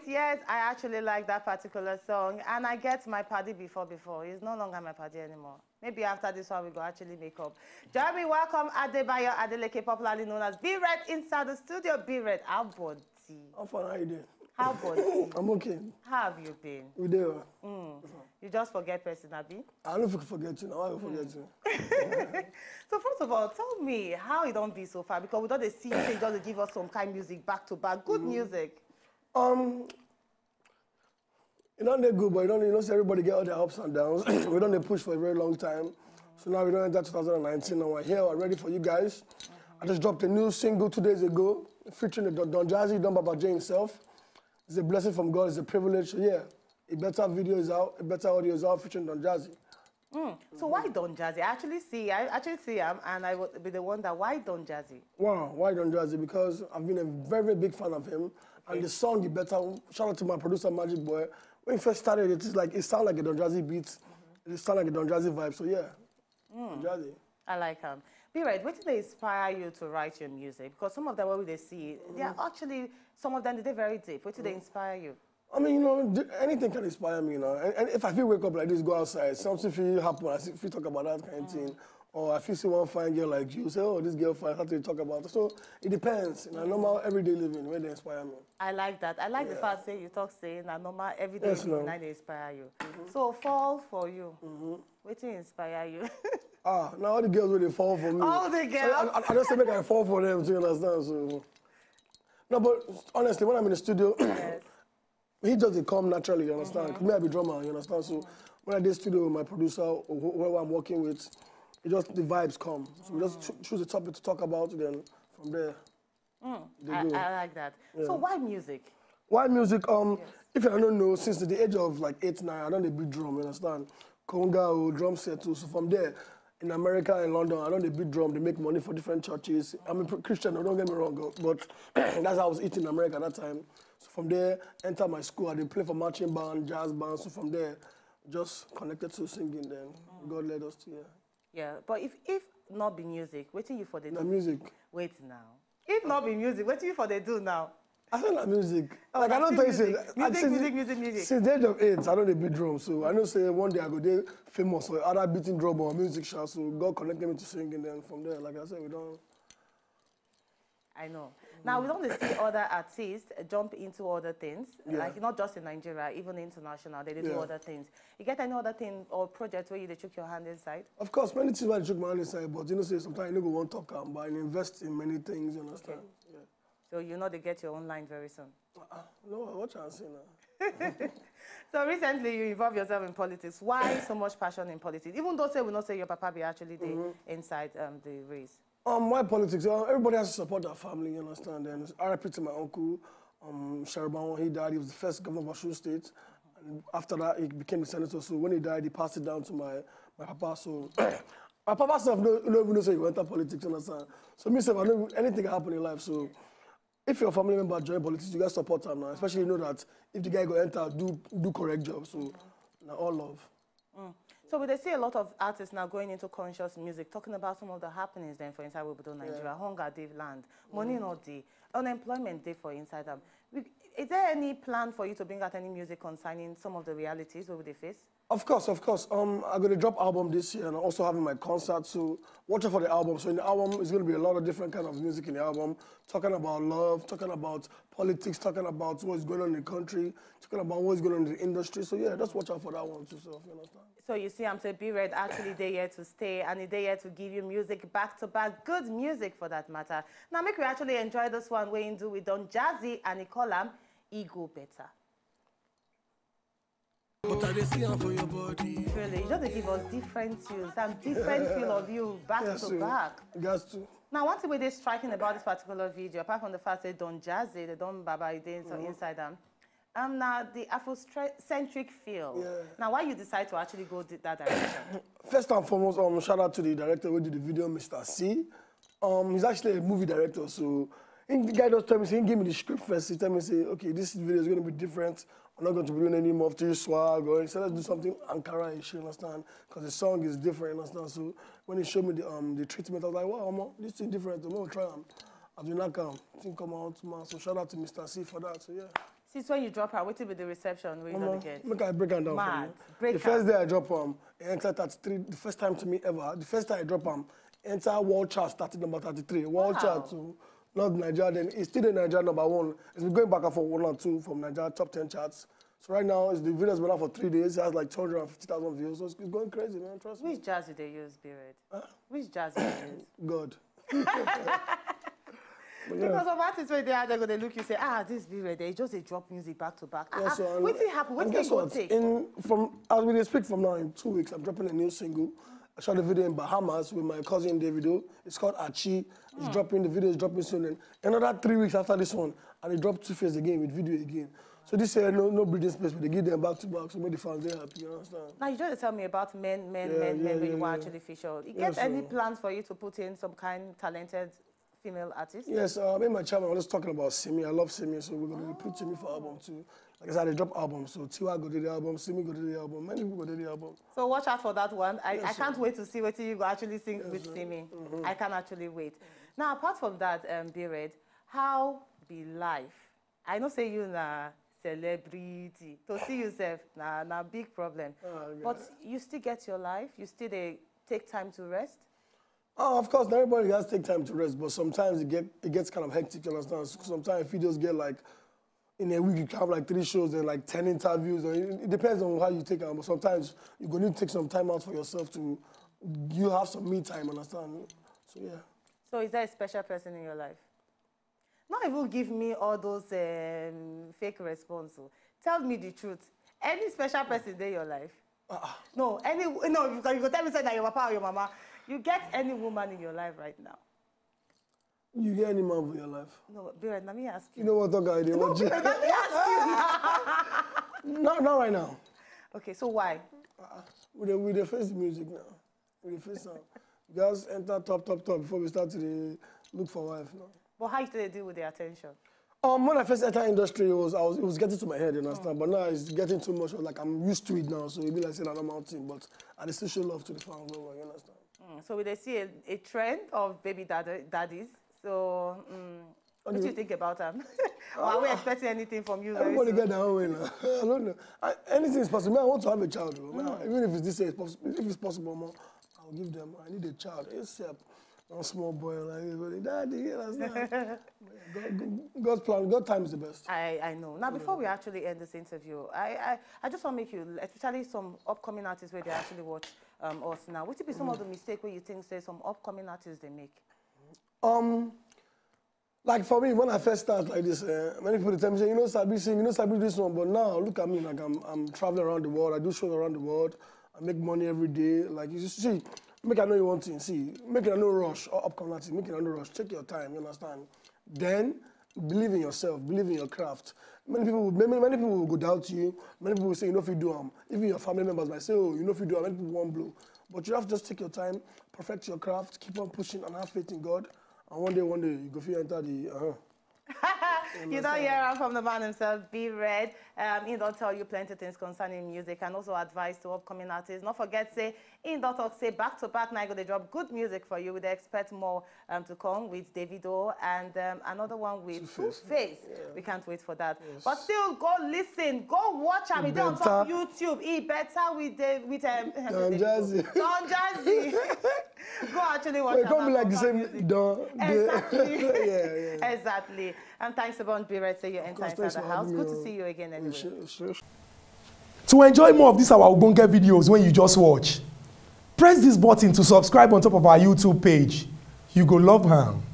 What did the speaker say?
it, yes. I actually like that particular song. And I get my paddy before. He's no longer my paddy anymore. Maybe after this one, we go actually make up. Join me, welcome Adebayo Adeleke, popularly known as B-RED, inside the studio. B-RED, how about you? How far are you doing? How about you? I'm okay. How have you been? We do. You just forget person, Abi? I don't forget you now. I will forget you. So first of all, tell me how you don't be so far, because without the scene, you just give us some kind of music back to back. Good music. You don't do good, but you don't see everybody get all their ups and downs. We don't push for a very long time. So now we don't enter 2019, and we're here, we're ready for you guys. I just dropped a new single 2 days ago, featuring the Don Jazzy, Don Baba J himself. It's a blessing from God, it's a privilege. Yeah, a better video is out, a better audio is out, featuring Don Jazzy. So why Don Jazzy? I actually see him, and I would be the one that, why Don Jazzy? Wow, why Don Jazzy? Because I've been a very big fan of him, and the song, the better, shout out to my producer, Magic Boy. When we first started, it sounded like a Don Jazzy beat, it sounded like a Don Jazzy vibe, so yeah, Don Jazzy. I like him. B-RED, what did they inspire you to write your music? Because some of them, what they see, they are actually, some of them, they're very deep. What did they inspire you? I mean, you know, anything can inspire me, you know. And if I feel wake up like this, go outside, something for you happen, if you talk about that kind of thing, or if you see one fine girl like you, say, oh, this girl fine, how do you talk about it? So it depends, you know, normal everyday living, where they inspire me. I like that. I like the fact that you talk saying that normal everyday living, they inspire you. So fall for you. What did inspire you? Ah, now all the girls really fall for me. All the girls? I just make I fall for them, do you understand? So. No, but honestly, when I'm in the studio, he doesn't come naturally, you understand? Me, I be drummer, you understand? So when I do studio with my producer, or whoever I'm working with, it just, the vibes come. So we just choose a topic to talk about, then from there, I like that. Yeah. So why music? Why music? If I don't know, since the age of like 8, 9, I don't beat drum, you understand? Conga, drum set, so from there, in America and London, I don't beat drum, they make money for different churches. I'm a Christian, don't get me wrong, but that's how I was eating in America at that time. So from there, enter my school, I did play for marching band, jazz band, so from there, just connected to singing then. God led us to, yeah, but if not be music, waiting you for the no, music. Wait now. If not be music, waiting you for the do now. I don't like music. Oh, like I don't think music. Since the age of 8, I don't beat drum, so I know say one day I go there famous or other beating drum or music show. So God connected me to singing, then from there, like I said, we don't. I know. Now we don't see other artists jump into other things, like not just in Nigeria, even international. They do other things. You get any other thing or project where you took your hand inside? Of course, many things I took my hand inside, but you know, say sometimes you go one talk and buy and invest in many things. You understand? Yeah. So you know they get your own line very soon. No, what chance now? So recently you involve yourself in politics. Why so much passion in politics? Even though say we not say your papa be actually inside the race. Why politics? Everybody has to support their family. You understand? And RIP to my uncle, Sherban. When he died, he was the first governor of Ashur State. And after that, he became the senator. So when he died, he passed it down to my papa. So. My papa self don't even know say you enter politics. You understand? So myself, I don't anything happen in life. So. If your family member join politics, you guys support them now. Especially you know that if the guy go enter, do correct job. So, all love. So, we see a lot of artists now going into conscious music, talking about some of the happenings then for inside Wibudo Nigeria, hunger, day, land, money not day, unemployment day for inside them. Is there any plan for you to bring out any music concerning some of the realities we would face? Of course, of course. I'm going to drop album this year and I'm also having my concert, so watch out for the album. So in the album, it's going to be a lot of different kind of music in the album, talking about love, talking about politics, talking about what's going on in the country, talking about what's going on in the industry. So yeah, just watch out for that one too, so if you understand. So you see, I'm saying B-RED actually they're here to stay and they're here to give you music back to back, good music for that matter. Now make we actually enjoy this one way into with Don Jazzy and Nicolam, Ego Better. But I see am for your body. Really, you just give us different tunes and different feel of you back to back. Now, one thing with this striking about this particular video, apart from the fact that Don Jazzy, the Don Baba, you did inside them, now the Afrocentric feel. Now, why you decide to actually go that direction? First and foremost, shout out to the director who did the video, Mr. C. He's actually a movie director, so. The guy just told me, he gave me the script first. He told me, say, okay, this video is going to be different. I'm not going to be doing any more to swag. Or he said, let's do something Ankara-ish, you understand? Because the song is different, you understand? So when he showed me the treatment, I was like, wow, Omo, this thing different. I'm going to try. I do not come. Thing come out, man. So shout out to Mr. C for that. So yeah. Since when you drop her, wait till the reception where you don't get. Look, I break her down for you. The first day I drop her, entered 33, the first time to me ever. The first time I drop her, enter world chart, started number 33. World chart to North Nigeria, then it's still in Nigeria number one. It's been going back and forth 1 or 2 from Nigeria top 10 charts. So right now, the video's been out for 3 days. It has like 250,000 views. So it's going crazy, man. Trust me. Which jazz do they use, B-RED? Huh? Which jazz do they use? God. Because of artists when they are, they're going to look, you say, ah, this B-RED, they just they drop music back to back. Yeah, so what did happen? What did you take? As we speak from now, in 2 weeks, I'm dropping a new single. I shot a video in Bahamas with my cousin Davido. It's called Achi. It's dropping, the video is dropping soon. And another 3 weeks after this one, and they drop 2Face again with video again. So this year, no breathing space, but they give them back to back, so make the fans very happy, you understand? Now, you just tell me about men when you were actually featured. You get any plans for you to put in some kind of talented female artist? Yes, me and my chairman, I was talking about Simi. I love Simi, so we're going to put Simi for album too. Like I said, they drop albums, so Tiwa go to the album, Simi go to the album, many people go to the album. So watch out for that one. I can't wait to see whether you go actually sing with Simi. I can actually wait. Now, apart from that, B-RED, how be life? I know say you na celebrity. To see yourself na big problem. Yeah. But you still get your life. You still take time to rest. Oh, of course, everybody has to take time to rest. But sometimes it gets kind of hectic. You understand? Sometimes if you just get like in a week you can have like 3 shows and like 10 interviews. Or it depends on how you take it. But sometimes you are gonna need to take some time out for yourself to have some me time. Understand? So yeah. So is there a special person in your life? Not even give me all those fake responses. Tell me the truth. Any special person in your life? No, you can tell me that your papa or your mama. You get any woman in your life right now? You get any man for your life? No, B-RED, let me ask you. You know what, dog, I didn't want you. No, let me ask you. Not right now. Okay, so why? With the first music now. With the first song. Girls enter top before we start to look for wife now. But how did they deal with the attention? When I first entered industry, it was getting to my head, you understand? But now it's getting too much. Like, I'm used to it now, so it'd be like saying I'm mountain, but I still show love to the fans, you understand? So we see a trend of baby daddies. So what do you think about them? Are we expecting anything from you? Everybody get their own way now. I don't know. Anything is possible. I want to have a child, even if it's this age, if it's possible, more, I'll give them. I need a child. Except. No small boy like everybody. Daddy, that's not. God's plan, God's time is the best. I know. Now, before we actually end this interview, I just want to make you, especially some upcoming artists where they actually watch us now. What would be some of the mistakes where you think, say, some upcoming artists they make? Like for me, when I first started like this, many people tell me, you know, Sabi sing, you know, Sabi this one, but now look at me, like I'm traveling around the world, I do shows around the world, I make money every day, like you just see. Make it I know you want to see. Make it I know rush or upcoming artist. Make it I know rush. Take your time. You understand? Then believe in yourself. Believe in your craft. Many people will go doubt you. Many people will say you know if you do them. Even your family members might say oh you know if you do them. Many people won't blow. But you have to just take your time, perfect your craft, keep on pushing, and have faith in God. And one day you go feel enter the. You don't hear I'm from the man himself, B-RED. He don't tell you plenty things concerning music and also advice to upcoming artists. Not forget, say, in dot talk, say, back to back, now they drop good music for you. We expect more to come with Davido and another one with 2Face. Yeah. We can't wait for that. Yes. But still, go listen, go watch him. It's on top YouTube. He better with Don Jazzy. Don Jazzy. Go actually watch him. It can't be like the same Don. Exactly. Yeah. Exactly. And thanks about B-RED, say you're entering the house. Good to see you again anyway. Sure. To enjoy more of these our Ogbonge videos when you just watch, press this button to subscribe on top of our YouTube page. You go love her.